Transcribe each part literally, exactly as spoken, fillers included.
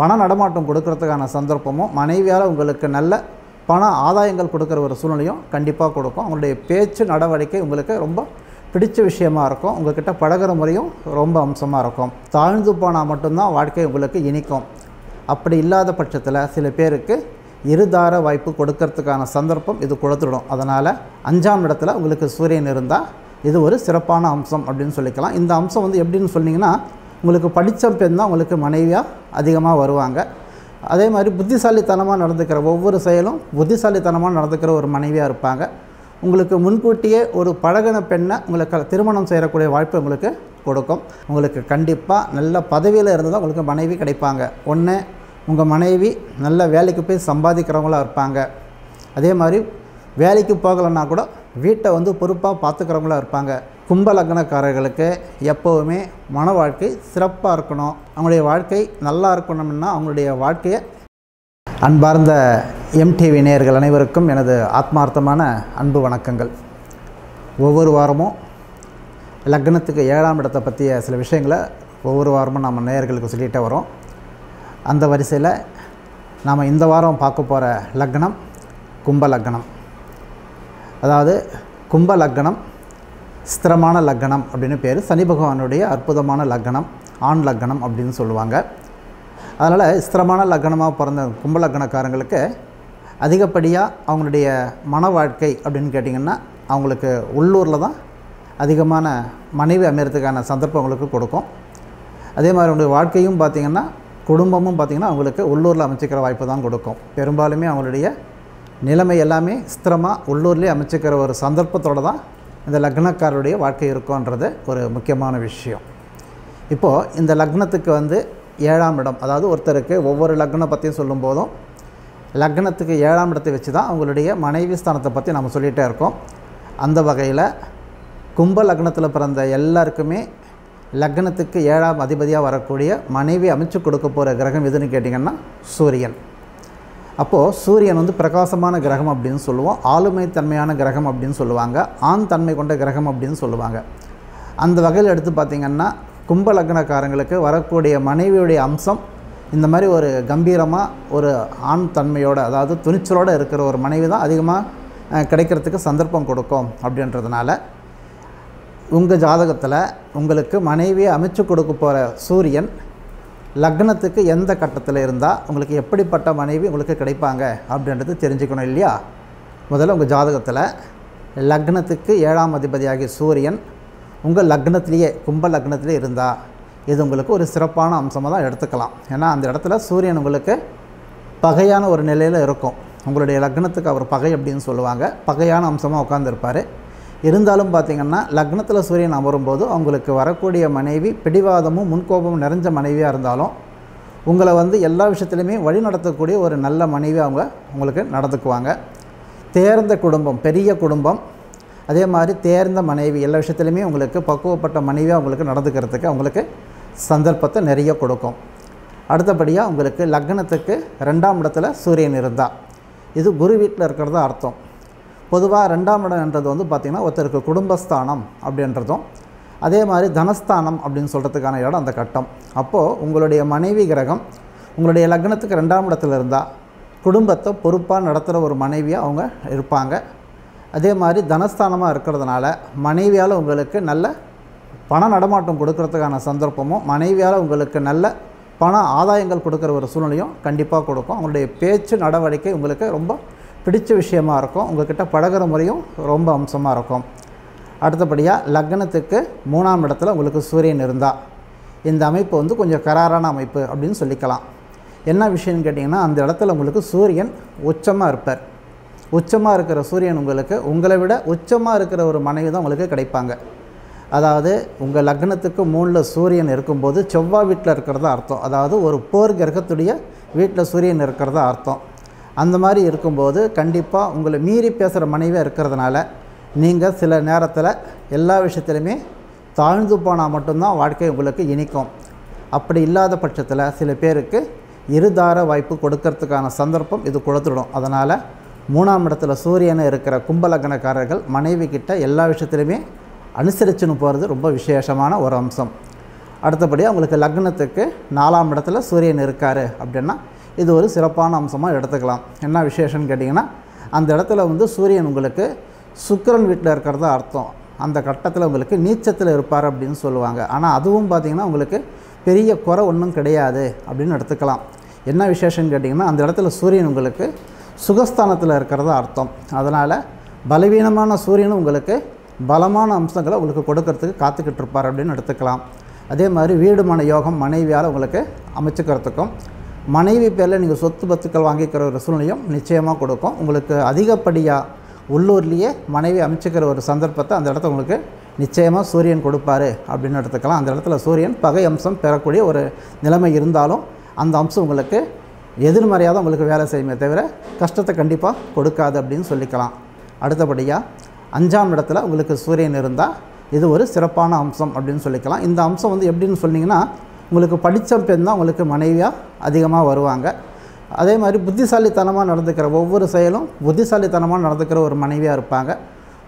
பண நடமாட்டம் கொடுக்கிறதுக்கான சந்தர்ப்பமும் மனைவியால் உங்களுக்கு நல்ல பண ஆதாயங்கள் கொடுக்குற ஒரு சூழ்நிலையும் கண்டிப்பாக கொடுக்கும். அவங்களுடைய பேச்சு நடவடிக்கை உங்களுக்கு ரொம்ப பிடிச்ச விஷயமாக இருக்கும். உங்கள்கிட்ட பழகிற முறையும் ரொம்ப அம்சமாக இருக்கும். தாழ்ந்து போனால் மட்டும்தான் வாழ்க்கை உங்களுக்கு இனிக்கும். அப்படி இல்லாத பட்சத்தில் சில பேருக்கு இருதார வாய்ப்பு கொடுக்கறதுக்கான சந்தர்ப்பம் இது கொடுத்துடும். அதனால் அஞ்சாம் இடத்துல உங்களுக்கு சூரியன் இருந்தால் இது ஒரு சிறப்பான அம்சம் அப்படின்னு சொல்லிக்கலாம். இந்த அம்சம் வந்து எப்படின்னு சொன்னிங்கன்னா, உங்களுக்கு படித்த பெண் தான் உங்களுக்கு மனைவியாக அதிகமாக வருவாங்க. அதே மாதிரி புத்திசாலித்தனமாக நடந்துக்கிற ஒவ்வொரு செயலும் புத்திசாலித்தனமாக நடந்துக்கிற ஒரு மனைவியாக இருப்பாங்க. உங்களுக்கு முன்கூட்டியே ஒரு பழகின பெண்ணை உங்களுக்கு திருமணம் செய்யக்கூடிய வாய்ப்பு உங்களுக்கு கொடுக்கும். உங்களுக்கு கண்டிப்பாக நல்ல பதவியில் இருந்து தான் உங்களுக்கு மனைவி கிடைப்பாங்க. ஒன்று, உங்கள் மனைவி நல்ல வேலைக்கு போய் சம்பாதிக்கிறவங்களாக இருப்பாங்க. அதே மாதிரி வேலைக்கு போகலைன்னா கூட வீட்டை வந்து பொறுப்பாக பார்த்துக்கிறவங்களாக இருப்பாங்க. கும்ப லக்னக்காரர்களுக்கு எப்போவுமே மன வாழ்க்கை சிறப்பாக இருக்கணும். அவங்களுடைய வாழ்க்கை நல்லா இருக்கணும்னா அவங்களுடைய வாழ்க்கையை அன்பார்ந்த எம்டிவி நேயர்கள் அனைவருக்கும் எனது ஆத்மார்த்தமான அன்பு வணக்கங்கள். ஒவ்வொரு வாரமும் லக்னத்துக்கு ஏழாம் இடத்தை பற்றிய சில விஷயங்களை ஒவ்வொரு வாரமும் நம்ம நேயர்களுக்கு சொல்லிகிட்டே வரோம். அந்த வரிசையில் நாம் இந்த வாரம் பார்க்க போகிற லக்னம் கும்ப லக்னம். அதாவது கும்ப லக்னம் ஸ்திரமான லக்னம் அப்படின்னு பேர். சனி பகவானுடைய அற்புதமான லக்னம், ஆண் லக்னம் அப்படின்னு சொல்லுவாங்க. அதனால் ஸ்திரமான லக்னமாக பிறந்த கும்ப லக்னக்காரங்களுக்கு அதிகப்படியாக அவங்களுடைய மன வாழ்க்கை அப்படின்னு கேட்டிங்கன்னா, அவங்களுக்கு உள்ளூரில் தான் அதிகமான மனைவி அமையறதுக்கான சந்தர்ப்பம் அவங்களுக்கு கொடுக்கும். அதே மாதிரி அவங்களுடைய வாழ்க்கையும் பார்த்திங்கன்னா, குடும்பமும் பார்த்திங்கன்னா அவங்களுக்கு உள்ளூரில் அமைச்சிக்கிற வாய்ப்பு தான் கொடுக்கும். பெரும்பாலுமே அவங்களுடைய நிலைமை எல்லாமே ஸ்திரமாக உள்ளூர்லேயே அமைச்சிக்கிற ஒரு சந்தர்ப்பத்தோடு தான் இந்த லக்னக்காரருடைய வாழ்க்கை இருக்கும்ன்றது ஒரு முக்கியமான விஷயம். இப்போது இந்த லக்னத்துக்கு வந்து ஏழாம் இடம், அதாவது ஒருத்தருக்கு ஒவ்வொரு லக்னம் பற்றியும் சொல்லும் போதும் லக்னத்துக்கு ஏழாம் இடத்தை வச்சு தான் அவங்களுடைய மனைவி ஸ்தானத்தை பற்றி நம்ம சொல்லிகிட்டே இருக்கோம். அந்த வகையில் கும்ப லக்னத்தில் பிறந்த எல்லாருக்குமே லக்னத்துக்கு ஏழாம் அதிபதியாக வரக்கூடிய மனைவி அமைச்சு கொடுக்க போகிற கிரகம் எதுன்னு கேட்டிங்கன்னா சூரியன். அப்போது சூரியன் வந்து பிரகாசமான கிரகம் அப்படின்னு சொல்லுவோம். ஆளுமை தன்மையான கிரகம் அப்படின்னு சொல்லுவாங்க. ஆண் தன்மை கொண்ட கிரகம் அப்படின்னு சொல்லுவாங்க. அந்த வகையில் எடுத்து பார்த்திங்கன்னா கும்ப லக்னக்காரங்களுக்கு வரக்கூடிய மனைவியுடைய அம்சம் இந்த மாதிரி ஒரு கம்பீரமாக ஒரு ஆண் தன்மையோடு, அதாவது துணிச்சலோடு இருக்கிற ஒரு மனைவி தான் அதிகமாக கிடைக்கிறதுக்கு சந்தர்ப்பம் கொடுக்கும். அப்படின்றதுனால உங்கள் ஜாதகத்தில் உங்களுக்கு மனைவியை அமைச்சு கொடுக்க போகிற சூரியன் லக்னத்துக்கு எந்த கட்டத்தில் இருந்தால் உங்களுக்கு எப்படிப்பட்ட மனைவி உங்களுக்கு கிடைப்பாங்க அப்படின்றது தெரிஞ்சுக்கணும் இல்லையா? முதல்ல உங்கள் ஜாதகத்தில் லக்னத்துக்கு ஏழாம் அதிபதியாகிய சூரியன் உங்கள் லக்னத்திலேயே கும்ப லக்னத்திலே இருந்தால் இது உங்களுக்கு ஒரு சிறப்பான அம்சமாக தான் எடுத்துக்கலாம். ஏன்னா அந்த இடத்துல சூரியன் உங்களுக்கு பகையான ஒரு நிலையில் இருக்கும். உங்களுடைய லக்னத்துக்கு அவர் பகை அப்படின்னு சொல்லுவாங்க. பகையான அம்சமாக உட்காந்துருப்பார். இருந்தாலும் பார்த்திங்கன்னா லக்னத்தில் சூரியன் அமரும்போது அவங்களுக்கு வரக்கூடிய மனைவி பிடிவாதமும் முன்கோபமும் நிறைஞ்ச மனைவியாக இருந்தாலும் உங்களை வந்து எல்லா விஷயத்துலையுமே வழி நடத்தக்கூடிய ஒரு நல்ல மனைவி அவங்க உங்களுக்கு நடந்துக்குவாங்க. தேர்ந்த குடும்பம், பெரிய குடும்பம், அதே மாதிரி தேர்ந்த மனைவி, எல்லா விஷயத்துலையுமே உங்களுக்கு பக்குவப்பட்ட மனைவியாக உங்களுக்கு நடந்துக்கிறதுக்கு அவங்களுக்கு சந்தர்ப்பத்தை நிறைய கொடுக்கும். அடுத்தபடியாக உங்களுக்கு லக்னத்துக்கு ரெண்டாம் இடத்துல சூரியன் இருந்தால் இது குரு வீட்டில் இருக்கிறதா அர்த்தம். பொதுவாக ரெண்டாம் இடம்ன்றது வந்து பார்த்திங்கன்னா ஒருத்தருக்கு குடும்பஸ்தானம் அப்படின்றதும் அதே மாதிரி தனஸ்தானம் அப்படின்னு சொல்கிறதுக்கான இடம் அந்த கட்டம். அப்போது உங்களுடைய மனைவி கிரகம் உங்களுடைய லக்னத்துக்கு ரெண்டாம் இடத்துல இருந்தால் குடும்பத்தை பொறுப்பாக நடத்துகிற ஒரு மனைவியாக அவங்க இருப்பாங்க. அதே மாதிரி தனஸ்தானமாக இருக்கிறதுனால மனைவியால் உங்களுக்கு நல்ல பண நடமாட்டம் கொடுக்கறதுக்கான சந்தர்ப்பமும் மனைவியால் உங்களுக்கு நல்ல பண ஆதாயங்கள் கொடுக்குற ஒரு சூழ்நிலையும் கண்டிப்பாக கொடுக்கும். அவங்களுடைய பேச்சு நடவடிக்கை உங்களுக்கு ரொம்ப பிடிச்ச விஷயமாக இருக்கும். உங்கள்கிட்ட பழகிற முறையும் ரொம்ப அம்சமாக இருக்கும். அடுத்தபடியாக லக்னத்துக்கு மூணாம் இடத்துல உங்களுக்கு சூரியன் இருந்தால் இந்த அமைப்பு வந்து கொஞ்சம் கராரான அமைப்பு அப்படின்னு சொல்லிக்கலாம். என்ன விஷயம்னு கேட்டிங்கன்னா, அந்த இடத்துல உங்களுக்கு சூரியன் உச்சமாக இருப்பார். உச்சமாக இருக்கிற சூரியன் உங்களுக்கு உங்களை விட உச்சமாக இருக்கிற ஒரு மனைவி தான் உங்களுக்கு கிடைப்பாங்க. அதாவது உங்கள் லக்னத்துக்கு மூணில் சூரியன் இருக்கும்போது செவ்வாய் வீட்டில் இருக்கிறதா அர்த்தம். அதாவது ஒரு போர் கிரகத்துடைய வீட்டில் சூரியன் இருக்கிறதா அர்த்தம். அந்த மாதிரி இருக்கும்போது கண்டிப்பாக உங்களை மீறி பேசுகிற மனைவியாக இருக்கிறதுனால நீங்கள் சில நேரத்தில் எல்லா விஷயத்துலையுமே தாழ்ந்து போனால் மட்டும்தான் வாழ்க்கை உங்களுக்கு இனிக்கும். அப்படி இல்லாத பட்சத்தில் சில பேருக்கு இருதார வாய்ப்பு கொடுக்கறதுக்கான சந்தர்ப்பம் இது கொடுத்துடும். அதனால் மூணாம் இடத்துல சூரியனை இருக்கிற கும்ப லக்னக்காரர்கள் மனைவி கிட்ட எல்லா விஷயத்துலையுமே அனுசரிச்சுன்னு போகிறது ரொம்ப விசேஷமான ஒரு அம்சம். அடுத்தபடி உங்களுக்கு லக்னத்துக்கு நாலாம் இடத்துல சூரியன் இருக்காரு அப்படினா இது ஒரு சிறப்பான அம்சமா எடுத்துக்கலாம். என்ன விசேஷம்னு கேட்டிங்கனா அந்த இடத்துல வந்து சூரியன் உங்களுக்கு சுக்கிரன் வீட்ல இருக்கறதா அர்த்தம். அந்த கட்டத்துல உங்களுக்கு நீச்சத்துல இருப்பார் அப்படினு சொல்லுவாங்க. ஆனா அதுவும் பாத்தீங்கன்னா உங்களுக்கு பெரிய குறை ஒண்ணும் கிடையாது அப்படினு எடுத்துக்கலாம். என்ன விசேஷம்னு கேட்டிங்கனா அந்த இடத்துல சூரியன் உங்களுக்கு சுகஸ்தானத்துல இருக்கறதா அர்த்தம். அதனால பலவீனமான சூரியன் உங்களுக்கு பலமான அம்சங்களை உங்களுக்கு கொடுக்கிறதுக்கு காத்துக்கிட்டு இருப்பார் அப்படினு எடுத்துக்கலாம். அதே மாதிரி வீடு மனை யோகம் மனைவியால் உங்களுக்கு அமைச்சுக்கிறதுக்கும் மனைவி பேரில் நீங்கள் சொத்து பத்துக்கள் வாங்கிக்கிற ஒரு சூழ்நிலையும் நிச்சயமாக கொடுக்கும். உங்களுக்கு அதிகப்படியாக உள்ளூர்லேயே மனைவி அமைச்சுக்கிற ஒரு சந்தர்ப்பத்தை அந்த இடத்துல உங்களுக்கு நிச்சயமாக சூரியன் கொடுப்பாரு அப்படின்னு எடுத்துக்கலாம். அந்த இடத்துல சூரியன் பகை அம்சம் பெறக்கூடிய ஒரு நிலைமை இருந்தாலும் அந்த அம்சம் உங்களுக்கு எதிர்மறையாக தான் உங்களுக்கு வேலை செய்யுமே தவிர கஷ்டத்தை கண்டிப்பாக கொடுக்காது அப்படின்னு சொல்லிக்கலாம். அடுத்தபடியாக அஞ்சாம் இடத்துல உங்களுக்கு சூரியன் இருந்தால் இது ஒரு சிறப்பான அம்சம் அப்படின்னு சொல்லிக்கலாம். இந்த அம்சம் வந்து எப்படின்னு சொன்னீங்கன்னா உங்களுக்கு படித்த பெண் தான் உங்களுக்கு மனைவியாக அதிகமாக வருவாங்க. அதே மாதிரி புத்திசாலித்தனமாக நடந்துக்கிற ஒவ்வொரு செயலும் புத்திசாலித்தனமாக நடந்துக்கிற ஒரு மனைவியாக இருப்பாங்க.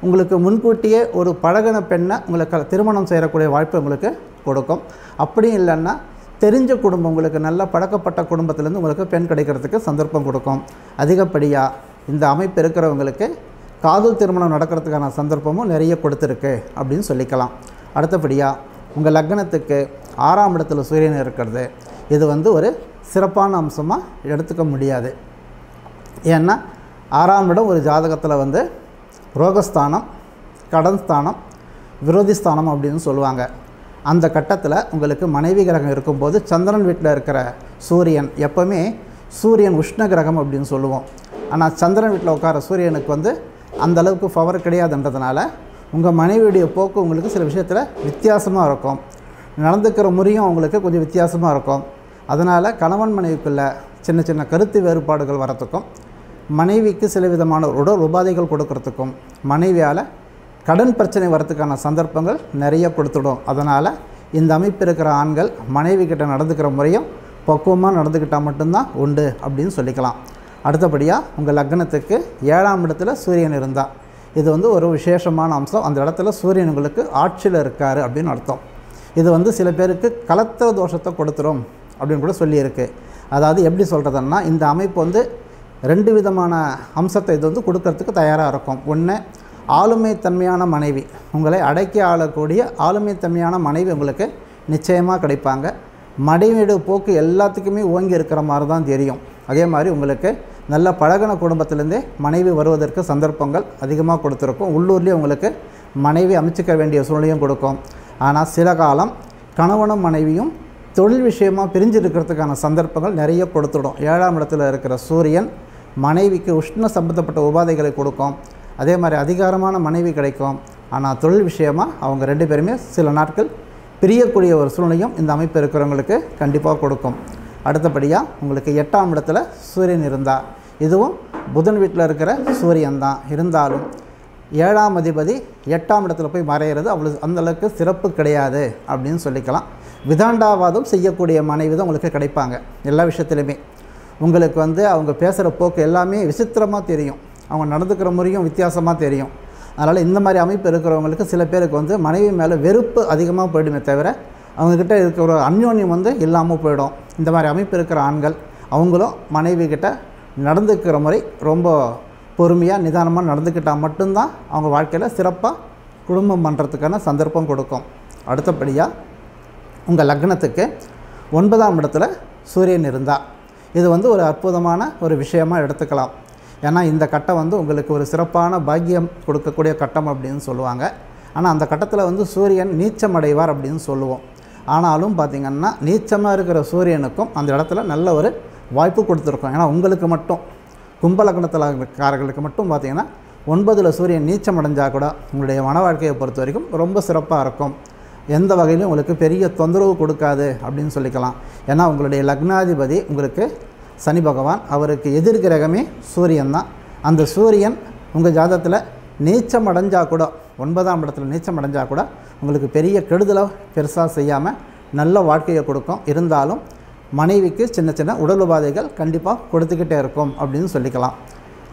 உங்களுக்கு முன்கூட்டியே ஒரு பழகின பெண்ணை உங்களுக்கு திருமணம் செய்யக்கூடிய வாய்ப்பு உங்களுக்கு கொடுக்கும். அப்படியும் இல்லைன்னா தெரிஞ்ச குடும்பம் உங்களுக்கு நல்ல பழக்கப்பட்ட குடும்பத்திலேருந்து உங்களுக்கு பெண் கிடைக்கிறதுக்கு சந்தர்ப்பம் கொடுக்கும். அதிகப்படியாக இந்த அமைப்பு இருக்கிறவங்களுக்கு காதல் திருமணம் நடக்கிறதுக்கான சந்தர்ப்பமும் நிறைய கொடுத்துருக்கு அப்படின்னு சொல்லிக்கலாம். அடுத்தபடியாக உங்கள் லக்னத்துக்கு ஆறாம் இடத்துல சூரியன் இருக்கிறது இது வந்து ஒரு சிறப்பான அம்சமாக எடுத்துக்க முடியாது. ஏன்னா ஆறாம் இடம் ஒரு ஜாதகத்தில் வந்து ரோகஸ்தானம் கடன் ஸ்தானம் விரோதி ஸ்தானம் அப்படின்னு சொல்லுவாங்க. அந்த கட்டத்தில் உங்களுக்கு மனைவி கிரகம் இருக்கும்போது சந்திரன் வீட்டில் இருக்கிற சூரியன் எப்போவுமே சூரியன் உஷ்ண கிரகம் அப்படின்னு சொல்லுவோம். ஆனால் சந்திரன் வீட்டில் உட்கார சூரியனுக்கு வந்து அந்த அளவுக்கு பவர் கிடையாதுன்றதுனால உங்கள் மனைவியுடைய போக்கு உங்களுக்கு சில விஷயத்தில் வித்தியாசமாக இருக்கும். நடந்துக்கிற முறையும் உங்களுக்கு கொஞ்சம் வித்தியாசமாக இருக்கும். அதனால் கணவன் மனைவிக்குள்ளே சின்ன சின்ன கருத்து வேறுபாடுகள் வரத்துக்கும் மனைவிக்கு சில விதமான உடல் உபாதைகள் கொடுக்கறதுக்கும் மனைவியால் கடன் பிரச்சனை வரத்துக்கான சந்தர்ப்பங்கள் நிறைய கொடுத்துடும். அதனால் இந்த அமைப்பு இருக்கிற ஆண்கள் மனைவி கிட்ட நடந்துக்கிற முறையும் பக்குவமாக நடந்துக்கிட்டால் மட்டும்தான் உண்டு அப்படின்னு சொல்லிக்கலாம். அடுத்தபடியாக உங்கள் லக்னத்துக்கு ஏழாம் இடத்துல சூரியன் இருந்தால் இது வந்து ஒரு விசேஷமான அம்சம். அந்த இடத்துல சூரியன் உங்களுக்கு ஆட்சியில் இருக்கார் அப்படின்னு அர்த்தம். இது வந்து சில பேருக்கு கலத்திர தோஷத்தை கொடுத்துரும் அப்படின்னு கூட சொல்லியிருக்கு. அதாவது எப்படி சொல்கிறதுன்னா இந்த அமைப்பு வந்து ரெண்டு விதமான அம்சத்தை இது வந்து கொடுக்கறதுக்கு தயாராக இருக்கும். ஒன்று ஆளுமைத்தன்மையான மனைவி உங்களை அடக்கி ஆளக்கூடிய ஆளுமைத்தன்மையான மனைவி உங்களுக்கு நிச்சயமாக கிடைப்பாங்க. மனைவியோட போக்கு எல்லாத்துக்குமே ஓங்கி இருக்கிற மாதிரி தான் தெரியும். அதே மாதிரி உங்களுக்கு நல்ல பழகின குடும்பத்திலேருந்தே மனைவி வருவதற்கு சந்தர்ப்பங்கள் அதிகமாக கொடுத்துருக்கும். உள்ளூர்லேயே உங்களுக்கு மனைவி அமைச்சிக்க வேண்டிய சூழ்நிலையும் கொடுக்கும். ஆனால் சில காலம் கணவனும் மனைவியும் தொழில் விஷயமாக பிரிஞ்சிருக்கிறதுக்கான சந்தர்ப்பங்கள் நிறைய கொடுத்துடும். ஏழாம் இடத்துல இருக்கிற சூரியன் மனைவிக்கு உஷ்ண சம்பந்தப்பட்ட உபாதைகளை கொடுக்கும். அதே மாதிரி அதிகாரமான மனைவி கிடைக்கும். ஆனால் தொழில் விஷயமாக அவங்க ரெண்டு பேருமே சில நாட்கள் பிரியக்கூடிய ஒரு சூழ்நிலையும் இந்த அமைப்பு இருக்கிறவங்களுக்கு கண்டிப்பாக கொடுக்கும். அடுத்தபடியாக உங்களுக்கு எட்டாம் இடத்துல சூரியன் இருந்தால் இதுவும் புதன் வீட்டில் இருக்கிற சூரியன் தான் இருந்தாலும் ஏழாம் அதிபதி எட்டாம் இடத்துல போய் மறையிறது அவ்வளோ அந்தளவுக்கு சிறப்பு கிடையாது அப்படின்னு சொல்லிக்கலாம். விதாண்டாவாதம் செய்யக்கூடிய மனைவி தான் உங்களுக்கு கிடைப்பாங்க. எல்லா விஷயத்துலையுமே உங்களுக்கு வந்து அவங்க பேசுகிற போக்கு எல்லாமே விசித்திரமாக தெரியும். அவங்க நடந்துக்கிற முறையும் வித்தியாசமாக தெரியும். அதனால் இந்த மாதிரி அமைப்பு இருக்கிறவங்களுக்கு சில பேருக்கு வந்து மனைவி மேலே வெறுப்பு அதிகமாக போயிடுமே தவிர அவங்கக்கிட்ட இருக்கிற அந்யோன்யம் வந்து இல்லாமல் போயிடும். இந்த மாதிரி அமைப்பு இருக்கிற ஆண்கள் அவங்களும் மனைவி கிட்ட நடந்துக்கிற முறை ரொம்ப பொறுமையாக நிதானமாக நடந்துக்கிட்டால் மட்டும்தான் அவங்க வாழ்க்கையில் சிறப்பாக குடும்பம் பண்ணுறதுக்கான சந்தர்ப்பம் கொடுக்கும். அடுத்தபடியாக உங்கள் லக்னத்துக்கு ஒன்பதாம் இடத்துல சூரியன் இருந்தால் இது வந்து ஒரு அற்புதமான ஒரு விஷயமாக எடுத்துக்கலாம். ஏன்னா இந்த கட்டம் வந்து உங்களுக்கு ஒரு சிறப்பான பாக்கியம் கொடுக்கக்கூடிய கட்டம் அப்படின்னு சொல்லுவாங்க. ஆனால் அந்த கட்டத்தில் வந்து சூரியன் நீச்சமடைவார் அப்படின்னு சொல்லுவோம். ஆனாலும் பார்த்திங்கன்னா நீச்சமாக இருக்கிற சூரியனுக்கும் அந்த இடத்துல நல்ல ஒரு வாய்ப்பு கொடுத்துருக்கோம். ஏன்னா உங்களுக்கு மட்டும் கும்பலக்கணத்தில்காரர்களுக்கு மட்டும் பார்த்திங்கன்னா ஒன்பதில் சூரியன் நீச்சம் அடைஞ்சால் கூட உங்களுடைய மன வாழ்க்கையை பொறுத்த வரைக்கும் ரொம்ப சிறப்பாக இருக்கும். எந்த வகையிலும் உங்களுக்கு பெரிய தொந்தரவு கொடுக்காது அப்படின்னு சொல்லிக்கலாம். ஏன்னா உங்களுடைய லக்னாதிபதி உங்களுக்கு சனி பகவான், அவருக்கு எதிர்கிரகமே சூரியன் தான். அந்த சூரியன் உங்கள் ஜாதகத்தில் நீச்சம் அடைஞ்சால் கூட ஒன்பதாம் இடத்துல நீச்சம் அடைஞ்சால் கூட உங்களுக்கு பெரிய கெடுதலை பெருசாக செய்யாமல் நல்ல வாழ்க்கையை கொடுக்கும். இருந்தாலும் மனைவிக்கு சின்ன சின்ன உடல் உபாதைகள் கண்டிப்பாக கொடுத்துக்கிட்டே இருக்கும் அப்படின்னு சொல்லிக்கலாம்.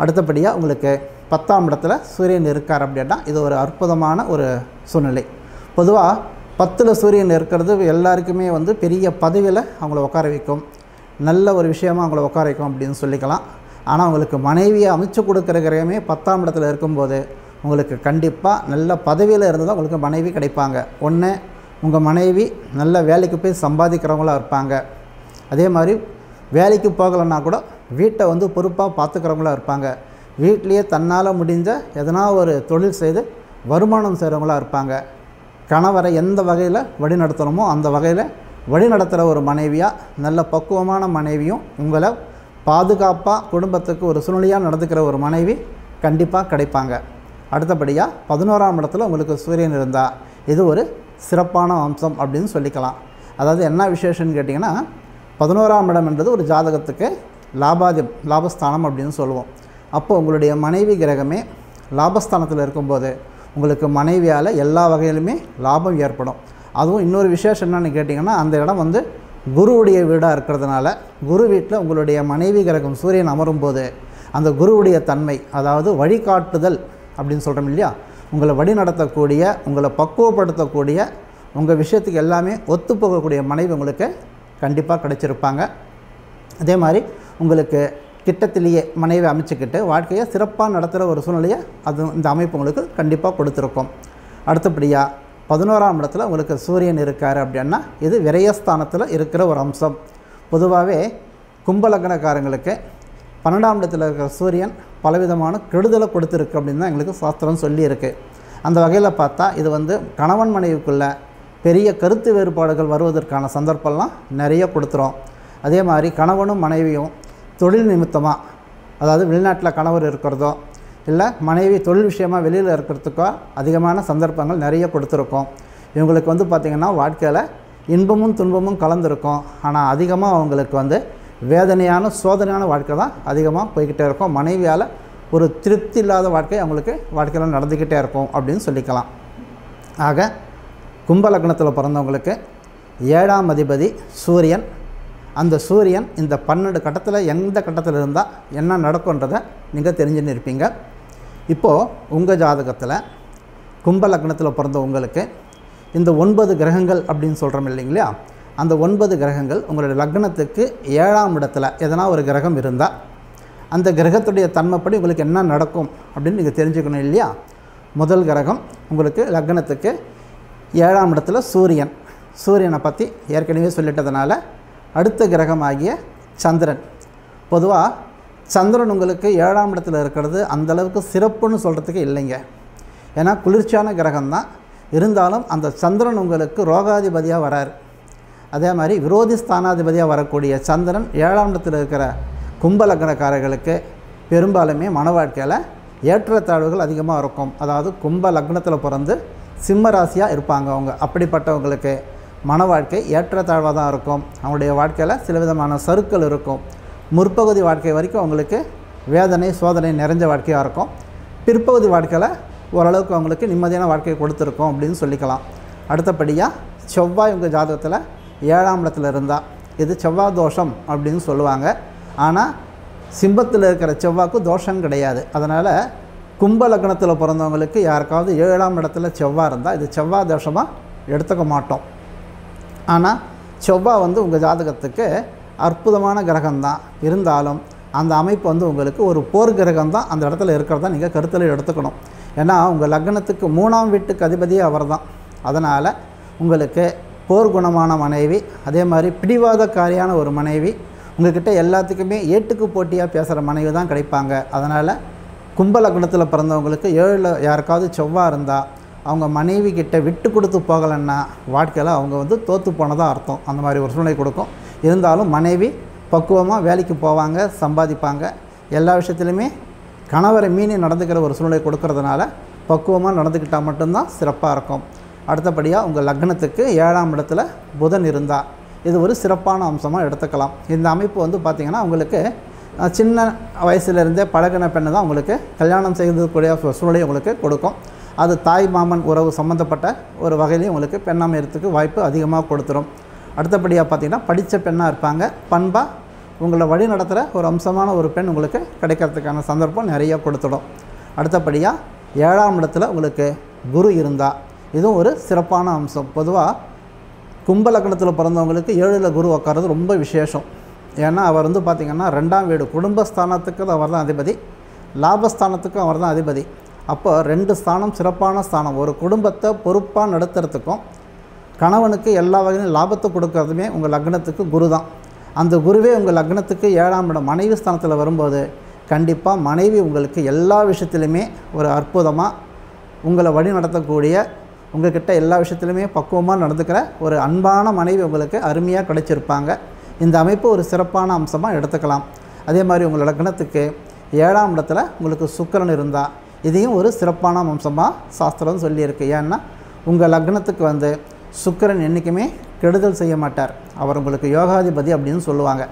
அடுத்தபடியாக உங்களுக்கு பத்தாம் இடத்துல சூரியன் இருக்கார் அப்படின்னா இது ஒரு அற்புதமான ஒரு சூழ்நிலை. பொதுவாக பத்தில் சூரியன் இருக்கிறது எல்லாருக்குமே வந்து பெரிய பதவியில் அவங்கள உட்கார வைக்கும், நல்ல ஒரு விஷயமாக அவங்கள உட்கார வைக்கும் அப்படின்னு சொல்லிக்கலாம். ஆனால் அவங்களுக்கு மனைவியை அமைச்சு கொடுக்குற கிரகமே பத்தாம் இடத்துல இருக்கும்போது உங்களுக்கு கண்டிப்பாக நல்ல பதவியில் இருந்ததாக உங்களுக்கு மனைவி கிடைப்பாங்க. ஒன்று உங்கள் மனைவி நல்ல வேலைக்கு போய் சம்பாதிக்கிறவங்களாக இருப்பாங்க, அதே மாதிரி வேலைக்கு போகலைன்னா கூட வீட்டை வந்து பொறுப்பாக பார்த்துக்கிறவங்களாக இருப்பாங்க, வீட்லேயே தன்னால் முடிஞ்ச எதனா ஒரு தொழில் செய்து வருமானம் செய்கிறவங்களாக இருப்பாங்க, கணவரை எந்த வகையில் வழிநடத்தணுமோ அந்த வகையில் வழிநடத்துகிற ஒரு மனைவியாக நல்ல பக்குவமான மனைவியும் உங்களை பாதுகாப்பாக குடும்பத்துக்கு ஒரு சூழ்நிலையாக நடந்துக்கிற ஒரு மனைவி கண்டிப்பாக கிடைப்பாங்க. அடுத்தபடியாக பதினோராம் இடத்துல உங்களுக்கு சூரியன் இருந்தால் இது ஒரு சிறப்பான அம்சம் அப்படின்னு சொல்லிக்கலாம். அதாவது என்ன விசேஷம்னு கேட்டிங்கன்னா, பதினோராம் இடம் என்றது ஒரு ஜாதகத்துக்கு லாபாதி லாபஸ்தானம் அப்படின்னு சொல்லுவோம். அப்போது உங்களுடைய மனைவி கிரகமே லாபஸ்தானத்தில் இருக்கும்போது உங்களுக்கு மனைவியால் எல்லா வகையிலுமே லாபம் ஏற்படும். அதுவும் இன்னொரு விசேஷம் என்னென்னு கேட்டிங்கன்னா, அந்த இடம் வந்து குருவுடைய வீடாக இருக்கிறதுனால குரு வீட்டில் உங்களுடைய மனைவி கிரகம் சூரியன் அமரும்போது அந்த குருவுடைய தன்மை, அதாவது வழிகாட்டுதல் அப்படின்னு சொல்கிறோம் இல்லையா, உங்களை வழி நடத்தக்கூடிய உங்களை பக்குவப்படுத்தக்கூடிய உங்கள் விஷயத்துக்கு எல்லாமே ஒத்து போகக்கூடிய மனைவி உங்களுக்கு கண்டிப்பாக கிடைச்சிருப்பாங்க. அதே மாதிரி உங்களுக்கு கிட்டத்திலேயே மனைவி அமைச்சுக்கிட்டு வாழ்க்கையை சிறப்பாக நடத்துகிற ஒரு சூழ்நிலையை அது இந்த அமைப்பு உங்களுக்கு கண்டிப்பாக கொடுத்துருக்கும். அடுத்தபடியாக பதினோராம் இடத்துல உங்களுக்கு சூரியன் இருக்கார் அப்படின்னா இது விரயஸ்தானத்தில் இருக்கிற ஒரு அம்சம். பொதுவாகவே கும்பலக்னக்காரங்களுக்கு பன்னெண்டாம் இடத்துல இருக்கிற சூரியன் பலவிதமான கெடுதலை கொடுத்துருக்கு அப்படின்னு தான் எங்களுக்கு சாஸ்திரம் சொல்லியிருக்கு. அந்த வகையில் பார்த்தா இது வந்து கணவன் மனைவிக்குள்ளே பெரிய கருத்து வேறுபாடுகள் வருவதற்கான சந்தர்ப்பம்லாம் நிறைய கொடுத்துரும். அதே மாதிரி கணவனும் மனைவியும் தொழில் நிமித்தமாக, அதாவது வெளிநாட்டில் கணவர் இருக்கிறதோ இல்லை மனைவி தொழில் விஷயமாக வெளியில் இருக்கிறதுக்கோ அதிகமான சந்தர்ப்பங்கள் நிறைய கொடுத்துருக்கோம். இவங்களுக்கு வந்து பார்த்திங்கன்னா வாழ்க்கையில் இன்பமும் துன்பமும் கலந்துருக்கும். ஆனால் அதிகமாக அவங்களுக்கு வந்து வேதனையான சோதனையான வாழ்க்கை தான் அதிகமாக போய்கிட்டே இருக்கும். மனைவியால் ஒரு திருப்தி இல்லாத வாழ்க்கை அவங்களுக்கு வாழ்க்கையில் நடந்துக்கிட்டே இருக்கும் அப்படின்னு சொல்லிக்கலாம். ஆக கும்பலக்னத்தில் பிறந்தவங்களுக்கு ஏழாம் அதிபதி சூரியன், அந்த சூரியன் இந்த பன்னெண்டு கட்டத்தில் எந்த கட்டத்தில் இருந்தால் என்ன நடக்கும்ன்றதை நீங்கள் தெரிஞ்சுன்னு இருப்பீங்க. இப்போது உங்கள் ஜாதகத்தில் கும்பலக்னத்தில் பிறந்தவங்களுக்கு இந்த ஒன்பது கிரகங்கள் அப்படின்னு சொல்கிறோம் இல்லைங்களா, அந்த ஒன்பது கிரகங்கள் உங்களுடைய லக்னத்துக்கு ஏழாம் இடத்துல எதனா ஒரு கிரகம் இருந்தால் அந்த கிரகத்துடைய தன்மைப்படி உங்களுக்கு என்ன நடக்கும் அப்படின்னு நீங்கள் தெரிஞ்சுக்கணும் இல்லையா. முதல் கிரகம் உங்களுக்கு லக்னத்துக்கு ஏழாம் இடத்துல சூரியன், சூரியனை பற்றி ஏற்கனவே சொல்லிட்டதுனால அடுத்த கிரகமாகிய சந்திரன். பொதுவாக சந்திரன் உங்களுக்கு ஏழாம் இடத்துல இருக்கிறது அந்தளவுக்கு சிறப்புன்னு சொல்கிறதுக்கு இல்லைங்க, ஏன்னா குளிர்ச்சியான கிரகம்தான். இருந்தாலும் அந்த சந்திரன் உங்களுக்கு ரோகாதிபதியாக வராரு, அதே மாதிரி விரோதி ஸ்தானாதிபதியாக வரக்கூடிய சந்திரன் ஏழாம் இடத்தில் இருக்கிற கும்பலக்னக்காரர்களுக்கு பெரும்பாலுமே மன வாழ்க்கையில் ஏற்றத்தாழ்வுகள் அதிகமாக இருக்கும். அதாவது கும்ப லக்னத்தில் பிறந்து சிம்மராசியாக இருப்பாங்க அவங்க, அப்படிப்பட்டவங்களுக்கு மன வாழ்க்கை ஏற்றத்தாழ்வாக தான் இருக்கும். அவங்களுடைய வாழ்க்கையில் சில விதமான சறுக்கள் இருக்கும். முற்பகுதி வாழ்க்கை வரைக்கும் அவங்களுக்கு வேதனை சோதனை நிறைஞ்ச வாழ்க்கையாக இருக்கும். பிற்பகுதி வாழ்க்கையில் ஓரளவுக்கு அவங்களுக்கு நிம்மதியான வாழ்க்கையை கொடுத்துருக்கோம் அப்படின்னு சொல்லிக்கலாம். அடுத்தபடியாக செவ்வாய் உங்கள் ஜாதகத்தில் ஏழாம் இடத்துல இருந்தால் இது செவ்வாய் தோஷம் அப்படின்னு சொல்லுவாங்க. ஆனால் சிம்பத்தில் இருக்கிற செவ்வாய்க்கு தோஷம் கிடையாது. அதனால் கும்ப லக்னத்தில் பிறந்தவங்களுக்கு யாருக்காவது ஏழாம் இடத்துல செவ்வாய் இருந்தால் இது செவ்வாய் தோஷமாக எடுத்துக்க மாட்டோம். ஆனால் செவ்வாய் வந்து உங்கள் ஜாதகத்துக்கு அற்புதமான கிரகம்தான். இருந்தாலும் அந்த அமைப்பு வந்து உங்களுக்கு ஒரு போர் கிரகம்தான் அந்த இடத்துல இருக்கிறதா நீங்கள் கருத்தில் எடுத்துக்கணும். ஏன்னா உங்கள் லக்னத்துக்கு மூணாம் வீட்டுக்கு அதிபதியே அவர் தான். அதனால் உங்களுக்கு போர் குணமான மனைவி, அதே மாதிரி பிடிவாதக்காரியான ஒரு மனைவி, உங்கள்கிட்ட எல்லாத்துக்குமே ஏட்டுக்கு போட்டியாக பேசுகிற மனைவி தான் கிடைப்பாங்க. அதனால் கும்பலக்னத்தில் பிறந்தவங்களுக்கு ஏழில் யாருக்காவது செவ்வாய் இருந்தால் அவங்க மனைவி கிட்ட விட்டு கொடுத்து போகலைன்னா வாழ்க்கையில் அவங்க வந்து தோற்று போனதாக அர்த்தம். அந்த மாதிரி ஒரு சூழ்நிலை கொடுக்கும். இருந்தாலும் மனைவி பக்குவமாக வேலைக்கு போவாங்க, சம்பாதிப்பாங்க, எல்லா விஷயத்துலையுமே கணவரை மீனி நடந்துக்கிற ஒரு சூழ்நிலை கொடுக்கறதுனால பக்குவமாக நடந்துக்கிட்டால் மட்டும்தான் சிறப்பாக இருக்கும். அடுத்தபடியாக உங்கள் லக்னத்துக்கு ஏழாம் இடத்துல புதன் இருந்தால் இது ஒரு சிறப்பான அம்சமாக எடுத்துக்கலாம். இந்த அமைப்பு வந்து பார்த்திங்கன்னா உங்களுக்கு சின்ன வயசுலேருந்தே பழகின பெண்ணை தான் உங்களுக்கு கல்யாணம் செய்யக்கூடிய சூழ்நிலை உங்களுக்கு கொடுக்கும். அது தாய் மாமன் உறவு சம்மந்தப்பட்ட ஒரு வகையிலையும் உங்களுக்கு பெண் அமையறதுக்கு வாய்ப்பு அதிகமாக கொடுத்துரும். அடுத்தபடியாக பார்த்திங்கன்னா படித்த பெண்ணாக இருப்பாங்க, பண்பாக உங்களை வழி நடத்துகிற ஒரு அம்சமான ஒரு பெண் உங்களுக்கு கிடைக்கிறதுக்கான சந்தர்ப்பம் நிறையா கொடுத்துடும். அடுத்தபடியாக ஏழாம் இடத்துல உங்களுக்கு குரு இருந்தால் இதுவும் ஒரு சிறப்பான அம்சம். பொதுவாக கும்ப லக்னத்தில் பிறந்தவங்களுக்கு ஏழில் குரு உட்கார்றது ரொம்ப விசேஷம். ஏன்னா அவர் வந்து பார்த்திங்கன்னா ரெண்டாம் வீடு குடும்பஸ்தானத்துக்கு அவர் தான் அதிபதி, லாபஸ்தானத்துக்கும் அவர் தான் அதிபதி. அப்போ ரெண்டு ஸ்தானம் சிறப்பான ஸ்தானம். ஒரு குடும்பத்தை பொறுப்பாக நடத்துறதுக்கும் கணவனுக்கு எல்லா வகையிலும் லாபத்தை கொடுக்கறதுமே உங்கள் லக்னத்துக்கு குரு தான். அந்த குருவே உங்கள் லக்னத்துக்கு ஏழாம் இடம் மனைவி ஸ்தானத்தில் வரும்போது கண்டிப்பாக மனைவி உங்களுக்கு எல்லா விஷயத்துலையுமே ஒரு அற்புதமாக உங்களை வழி நடத்தக்கூடிய, உங்கள்கிட்ட எல்லா விஷயத்துலையுமே பக்குவமாக நடந்துக்கிற ஒரு அன்பான மனைவி உங்களுக்கு அருமையாக கிடைச்சிருப்பாங்க. இந்த அமைப்பு ஒரு சிறப்பான அம்சமாக எடுத்துக்கலாம். அதே மாதிரி உங்கள் லக்னத்துக்கு ஏழாம் இடத்துல உங்களுக்கு சுக்கிரன் இருந்தால் இதையும் ஒரு சிறப்பான அம்சமாக சாஸ்திரம் சொல்லியிருக்கு. ஏன்னா உங்கள் லக்னத்துக்கு வந்து சுக்கிரன் என்றைக்குமே கெடுதல் செய்ய மாட்டார். அவர் உங்களுக்கு யோகாதிபதி அப்படின்னு சொல்லுவாங்க.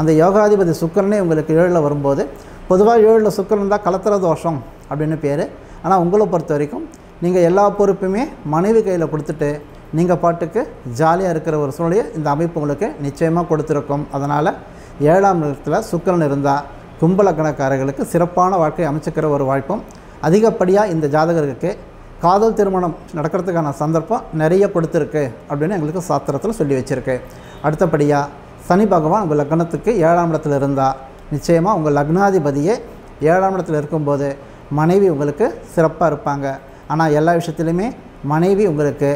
அந்த யோகாதிபதி சுக்கிரனே உங்களுக்கு ஏழில் வரும்போது, பொதுவாக ஏழில் சுக்கிரன் தான் கலத்திர தோஷம் அப்படின்னு பேர். ஆனால் உங்களை பொறுத்த வரைக்கும் நீங்கள் எல்லா பொறுப்புமே மனைவி கையில் கொடுத்துட்டு நீங்கள் பாட்டுக்கு ஜாலியாக இருக்கிற ஒரு சூழ்நிலையை இந்த அமைப்பு உங்களுக்கு நிச்சயமாக கொடுத்துருக்கும். அதனால் ஏழாம் இடத்துல சுக்கிரன் இருந்தால் கும்பலக்கணக்காரர்களுக்கு சிறப்பான வாழ்க்கை அமைச்சிக்கிற ஒரு வாய்ப்பும், அதிகப்படியாக இந்த ஜாதகருக்கு காதல் திருமணம் நடக்கிறதுக்கான சந்தர்ப்பம் நிறைய கொடுத்துருக்கு அப்படின்னு எங்களுக்கு சாஸ்திரத்தில் சொல்லி வச்சுருக்கு. அடுத்தபடியாக சனி பகவான் உங்கள் லக்னத்துக்கு ஏழாம் இடத்துல இருந்தால் நிச்சயமாக உங்கள் லக்னாதிபதியே ஏழாம் இடத்துல இருக்கும்போது மனைவி உங்களுக்கு சிறப்பாக இருப்பாங்க. ஆனால் எல்லா விஷயத்துலையுமே மனைவி உங்களுக்கு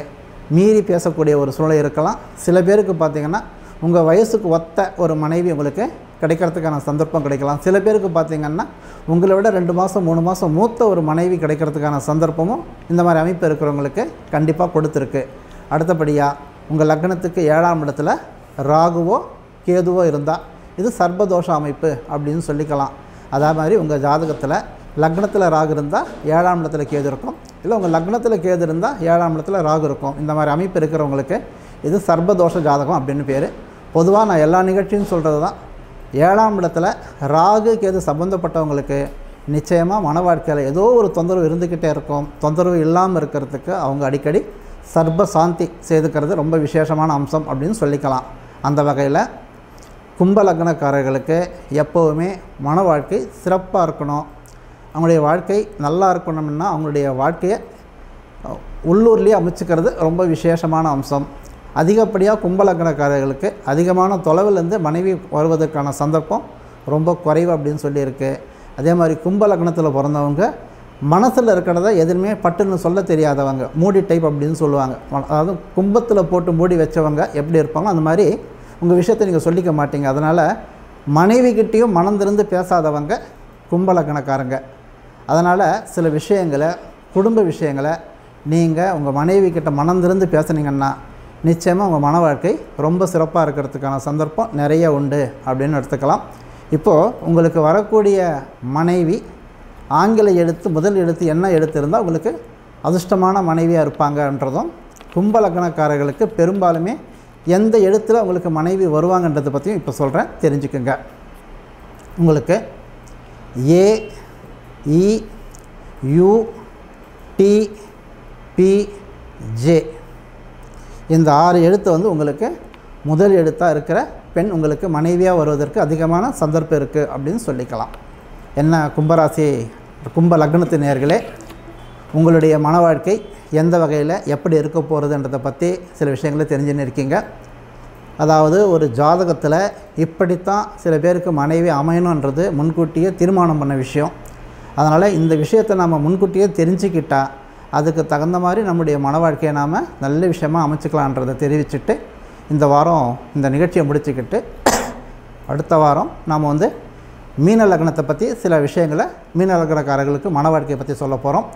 மீறி பேசக்கூடிய ஒரு சூழல் இருக்கலாம். சில பேருக்கு பார்த்திங்கன்னா உங்கள் வயசுக்கு ஒத்த ஒரு மனைவி உங்களுக்கு கிடைக்கிறதுக்கான சந்தர்ப்பம் கிடைக்கலாம். சில பேருக்கு பார்த்திங்கன்னா உங்களை விட ரெண்டு மாதம் மூணு மாதம் மூத்த ஒரு மனைவி கிடைக்கிறதுக்கான சந்தர்ப்பமும் இந்த மாதிரி அமைப்பு இருக்கிறவங்களுக்கு கண்டிப்பாக கொடுத்துருக்கு. அடுத்தபடியாக உங்கள் லக்னத்துக்கு ஏழாம் இடத்துல ராகுவோ கேதுவோ இருந்தால் இது சர்பதோஷ அமைப்பு அப்படின்னு சொல்லிக்கலாம். அதே மாதிரி உங்கள் ஜாதகத்தில் லக்னத்தில் ராகு இருந்தால் ஏழாம் இடத்துல கேது இருக்கும், இல்லை உங்கள் லக்னத்தில் கேது இருந்தால் ஏழாம் இடத்துல ராகு இருக்கும். இந்த மாதிரி அமைப்பு இருக்கிறவங்களுக்கு இது சர்பதோஷ ஜாதகம் அப்படின்னு பேர். பொதுவாக நான் எல்லா நிகழ்ச்சியும் சொல்கிறது தான், ஏழாம் இடத்துல ராகு கேது சம்பந்தப்பட்டவங்களுக்கு நிச்சயமாக மன வாழ்க்கையில் ஏதோ ஒரு தொந்தரவு இருந்துக்கிட்டே இருக்கும். தொந்தரவு இல்லாமல் இருக்கிறதுக்கு அவங்க அடிக்கடி சர்ப சாந்தி செய்துக்கிறது ரொம்ப விசேஷமான அம்சம் அப்படின்னு சொல்லிக்கலாம். அந்த வகையில் கும்ப லக்னக்காரர்களுக்கு எப்போவுமே மன வாழ்க்கை சிறப்பாக இருக்கணும். அவங்களுடைய வாழ்க்கை நல்லா இருக்கணும்னா அவங்களுடைய வாழ்க்கையை உள்ளூர்லேயே அமைச்சிக்கிறது ரொம்ப விசேஷமான அம்சம். அதிகப்படியாக கும்ப லக்னக்காரர்களுக்கு அதிகமான தொலைவிலேருந்து மனைவி வருவதற்கான சந்தர்ப்பம் ரொம்ப குறைவு அப்படின்னு சொல்லியிருக்கு. அதே மாதிரி கும்ப லக்னத்தில் பிறந்தவங்க மனசில் இருக்கிறத எதுவுமே பட்டுன்னு சொல்ல தெரியாதவங்க, மூடி டைப் அப்படின்னு சொல்லுவாங்க. அதாவது கும்பத்தில் போட்டு மூடி வச்சவங்க எப்படி இருப்பாங்களோ அந்த மாதிரி உங்கள் விஷயத்தை நீங்கள் சொல்லிக்க மாட்டீங்க. அதனால் மனைவிக்கிட்டேயும் மனந்திருந்து பேசாதவங்க கும்ப லக்னக்காரங்க. அதனால் சில விஷயங்களை, குடும்ப விஷயங்களை நீங்கள் உங்கள் மனைவிக்கிட்ட மனந்திருந்து பேசுனீங்கன்னா நிச்சயமாக உங்கள் மன வாழ்க்கை ரொம்ப சிறப்பாக இருக்கிறதுக்கான சந்தர்ப்பம் நிறைய உண்டு அப்படின்னு எடுத்துக்கலாம். இப்போது உங்களுக்கு வரக்கூடிய மனைவி ஆங்கில எழுத்து முதல் எழுத்து என்ன எழுத்து இருந்தால் உங்களுக்கு அதிர்ஷ்டமான மனைவியாக இருப்பாங்கன்றதும், கும்ப லக்னக்காரர்களுக்கு பெரும்பாலுமே எந்த எழுத்தில் உங்களுக்கு மனைவி வருவாங்கன்றதை பற்றியும் இப்போ சொல்கிறேன், தெரிஞ்சுக்குங்க. உங்களுக்கு A E U D P J இந்த ஆறு எழுத்து வந்து உங்களுக்கு முதல் எழுத்தாக இருக்கிற பெண் உங்களுக்கு மனைவியாக வருவதற்கு அதிகமான சந்தர்ப்பம் இருக்குது அப்படின்னு சொல்லிக்கலாம். என்ன கும்பராசி கும்ப லக்னத்து நேயர்களே, உங்களுடைய மன வாழ்க்கை எந்த வகையில் எப்படி இருக்க போகிறதுன்றதை பற்றி சில விஷயங்களை தெரிஞ்சுன்னு இருக்கீங்க. அதாவது ஒரு ஜாதகத்தில் இப்படித்தான் சில பேருக்கு மனைவி அமையணுன்றது முன்கூட்டியே தீர்மானம் பண்ண விஷயம். அதனால் இந்த விஷயத்தை நம்ம முன்கூட்டியே தெரிஞ்சுக்கிட்டால் அதுக்கு தகுந்த மாதிரி நம்முடைய மன வாழ்க்கையை நாம் நல்ல விஷயமாக அமைச்சிக்கலான்றதை தெரிவிச்சுட்டு இந்த வாரம் இந்த நிகழ்ச்சியை முடிச்சுக்கிட்டு அடுத்த வாரம் நாம் வந்து மீன லக்னத்தை பற்றி சில விஷயங்களை மீன லக்னக்காரர்களுக்கு மன வாழ்க்கையை பற்றி சொல்ல போகிறோம்.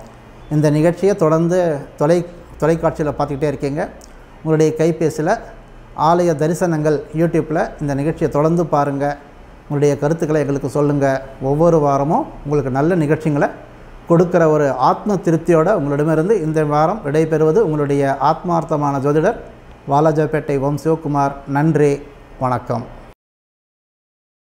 இந்த நிகழ்ச்சியை தொடர்ந்து தொலை தொலைக்காட்சியில் பார்த்துக்கிட்டே இருக்கீங்க. உங்களுடைய கைபேசியில் ஆலய தரிசனங்கள் யூடியூப்பில் இந்த நிகழ்ச்சியை தொடர்ந்து பாருங்கள். உங்களுடைய கருத்துக்களை எங்களுக்கு சொல்லுங்கள். ஒவ்வொரு வாரமும் உங்களுக்கு நல்ல நிகழ்ச்சிகளை கொடுக்குற ஒரு ஆத்ம திருப்தியோடு உங்களிடமிருந்து இந்த வாரம் விடைபெறுவது உங்களுடைய ஆத்மார்த்தமான ஜோதிடர் வாலாஜாப்பேட்டை ஓம் சிவகுமார். நன்றி, வணக்கம்.